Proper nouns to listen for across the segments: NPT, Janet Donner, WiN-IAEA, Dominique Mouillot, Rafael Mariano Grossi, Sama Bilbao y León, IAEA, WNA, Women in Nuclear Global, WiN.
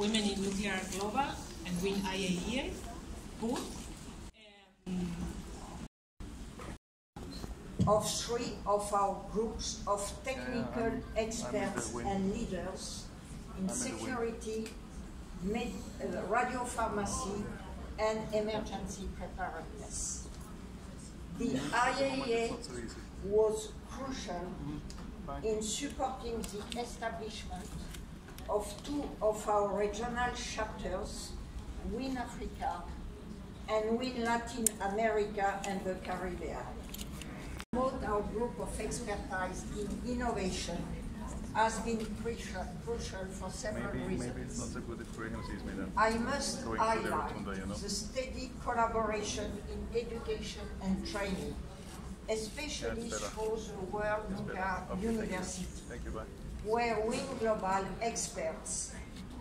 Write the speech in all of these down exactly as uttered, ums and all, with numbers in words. Women in Nuclear Global and WIN-I A E A booth of three of our groups of technical yeah, experts and leaders in I'm security, med, uh, radiopharmacy, and emergency preparedness. The I A E A was crucial in supporting the establishment of two of our regional chapters, WIN Africa and WIN Latin America and the Caribbean. Both our group of expertise in innovation has been crucial, crucial for several maybe, reasons. Maybe it's not a good experience, I must highlight the, you know? the steady collaboration in education and training, especially through the World Nuclear okay, University, thank you. Thank you, where WIN Global experts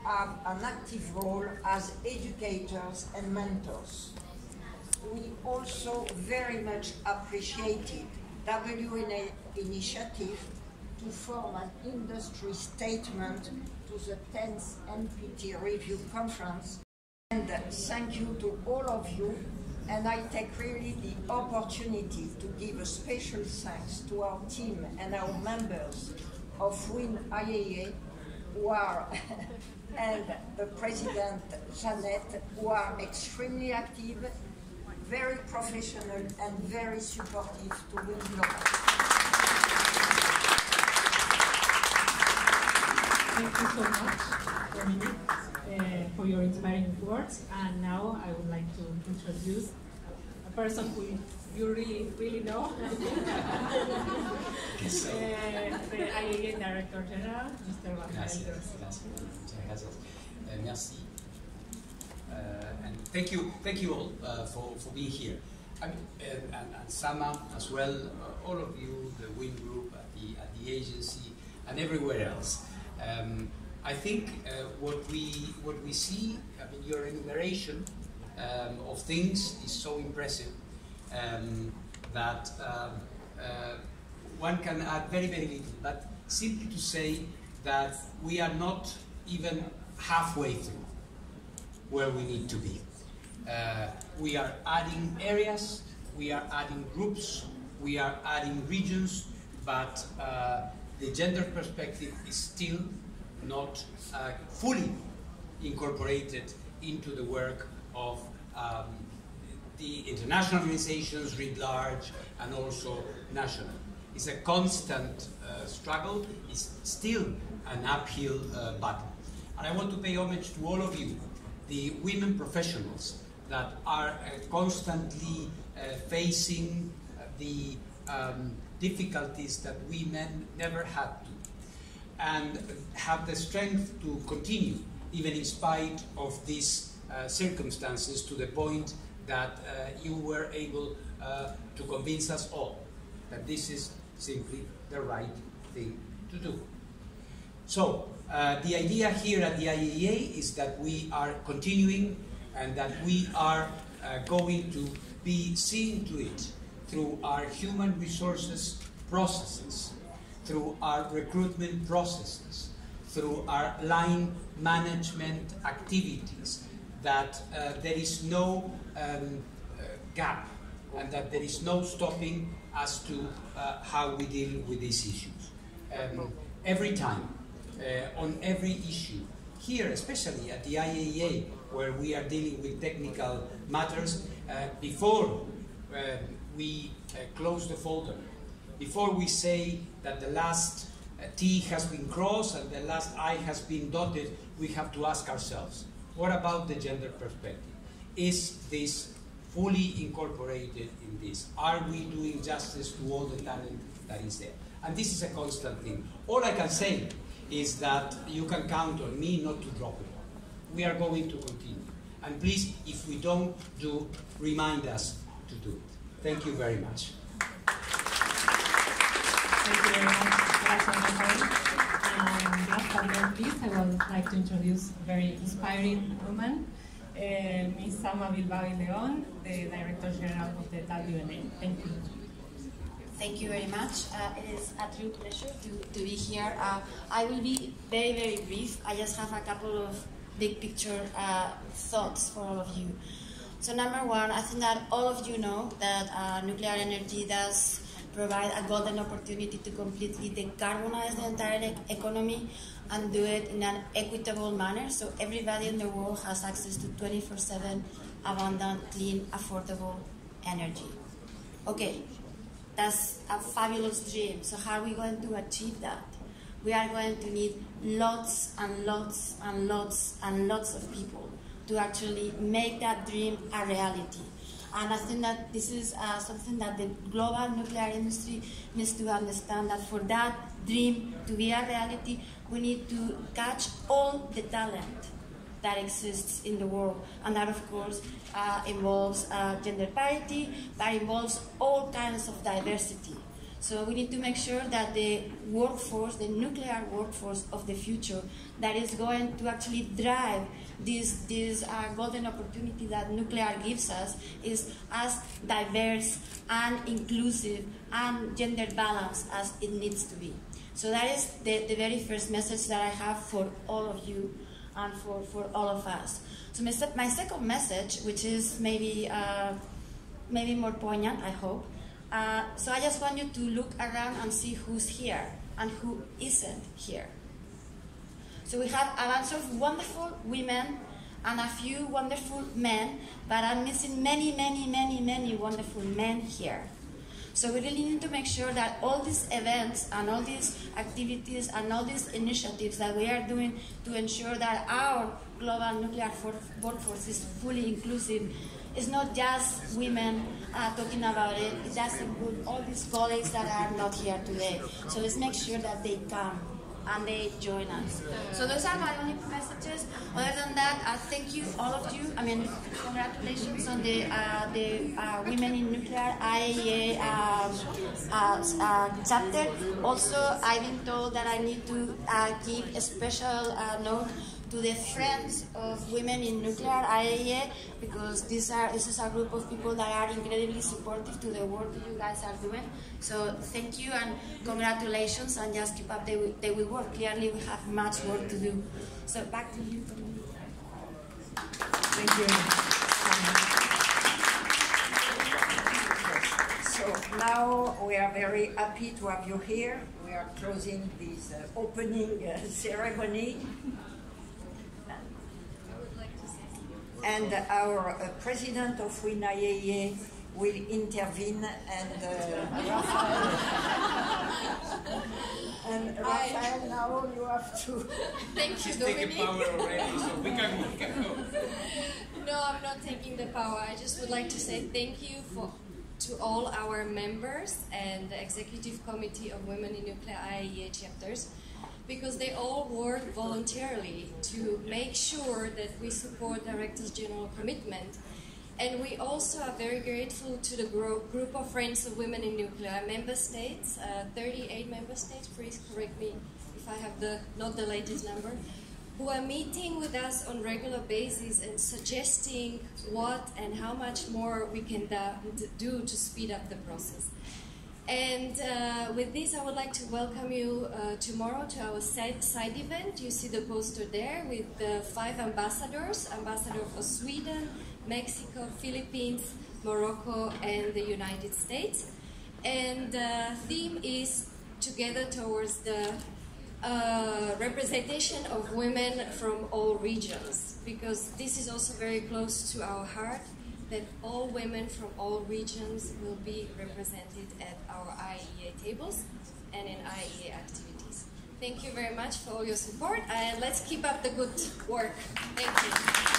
have an active role as educators and mentors. We also very much appreciated W N A initiative to form an industry statement to the tenth N P T review conference. And thank you to all of you, and I take really the opportunity to give a special thanks to our team and our members of WIN-I A E A who are, and the President Janet, who are extremely active, very professional and very supportive to WIN Global. Thank you so much, Dominique, uh, for your inspiring words. And now I would like to introduce a person who you really, really know, uh, the I A E A Director General, Mister Rafael Grossi. Uh, merci. Uh, and thank you, thank you all uh, for, for being here. I mean, uh, and, and Sama as well, uh, all of you, the WIN Group, at the, at the agency, and everywhere else. Um, I think uh, what we what we see, I mean, your enumeration um, of things is so impressive um, that uh, uh, one can add very, very little. But simply to say that we are not even halfway through where we need to be. Uh, we are adding areas, we are adding groups, we are adding regions, but uh, the gender perspective is still not uh, fully incorporated into the work of um, the international organizations writ large and also national. It's a constant uh, struggle, it's still an uphill uh, battle. And I want to pay homage to all of you, the women professionals that are uh, constantly uh, facing uh, the um, difficulties that we men never had to, and have the strength to continue, even in spite of these uh, circumstances, to the point that uh, you were able uh, to convince us all that this is simply the right thing to do. So, Uh, the idea here at the I A E A is that we are continuing and that we are uh, going to be seeing to it through our human resources processes, through our recruitment processes, through our line management activities, that uh, there is no um, uh, gap and that there is no stopping as to uh, how we deal with these issues. Um, every time. Uh, on every issue. Here, especially at the I A E A, where we are dealing with technical matters, uh, before uh, we uh, close the folder, before we say that the last uh, T has been crossed and the last I has been dotted, we have to ask ourselves, what about the gender perspective? Is this fully incorporated in this? Are we doing justice to all the talent that is there? And this is a constant thing. All I can say is that you can count on me not to drop it all. We are going to continue. And please, if we don't do, remind us to do it. Thank you very much. Thank you very much. And last but not least, I would like to introduce a very inspiring woman, uh, Miz Sama Bilbao y León, the Director General of the W N A. Thank you. Thank you very much. Uh, it is a true pleasure to, to be here. Uh, I will be very, very brief. I just have a couple of big picture uh, thoughts for all of you. So number one, I think that all of you know that uh, nuclear energy does provide a golden opportunity to completely decarbonize the entire economy and do it in an equitable manner, so everybody in the world has access to twenty-four seven abundant, clean, affordable energy. Okay, that's a fabulous dream. So how are we going to achieve that? We are going to need lots and lots and lots and lots of people to actually make that dream a reality. And I think that this is uh, something that the global nuclear industry needs to understand, that for that dream to be a reality, we need to catch all the talent that exists in the world. And that, of course, uh, involves uh, gender parity, that involves all kinds of diversity. So we need to make sure that the workforce, the nuclear workforce of the future, that is going to actually drive this, this uh, golden opportunity that nuclear gives us, is as diverse and inclusive and gender balanced as it needs to be. So that is the, the very first message that I have for all of you and for, for all of us. So my, my second message, which is maybe, uh, maybe more poignant, I hope, Uh, so I just want you to look around and see who's here and who isn't here. So we have a bunch of wonderful women and a few wonderful men, but I'm missing many, many, many, many wonderful men here. So we really need to make sure that all these events and all these activities and all these initiatives that we are doing to ensure that our global nuclear workforce is fully inclusive, it's not just women uh, talking about it, it doesn't include all these colleagues that are not here today. So let's make sure that they come and they join us. So those are my only messages. Other than that, I thank you, all of you. I mean, congratulations on the, uh, the uh, Women in Nuclear I A E A uh, uh, uh, chapter. Also, I've been told that I need to uh, give a special uh, note to the friends of Women in Nuclear I A E A, because these are, this is a group of people that are incredibly supportive to the work that you guys are doing. So thank you and congratulations, and just keep up the, the work. Clearly we have much work to do. So back to you. Thank you. So now we are very happy to have you here. We are closing this uh, opening uh, ceremony. And our uh, president of W N A will intervene, and uh, Rafael. And Rafael, now you have to. Thank you, Dominique. She's taking power already, so we can, we can go. No, I'm not taking the power. I just would like to say thank you for, to all our members and the executive committee of Women in Nuclear I A E A chapters, because they all work voluntarily to make sure that we support Directors General commitment. And we also are very grateful to the group of Friends of Women in Nuclear member states, uh, thirty-eight member states, please correct me if I have the not the latest number, who are meeting with us on regular basis and suggesting what and how much more we can do to speed up the process. And uh, with this, I would like to welcome you uh, tomorrow to our side, side event. You see the poster there with the five ambassadors, ambassador for Sweden, Mexico, Philippines, Morocco, and the United States. And the uh, theme is together towards the uh, representation of women from all regions, because this is also very close to our heart, that all women from all regions will be represented at our I A E A tables and in I A E A activities. Thank you very much for all your support, and let's keep up the good work. Thank you.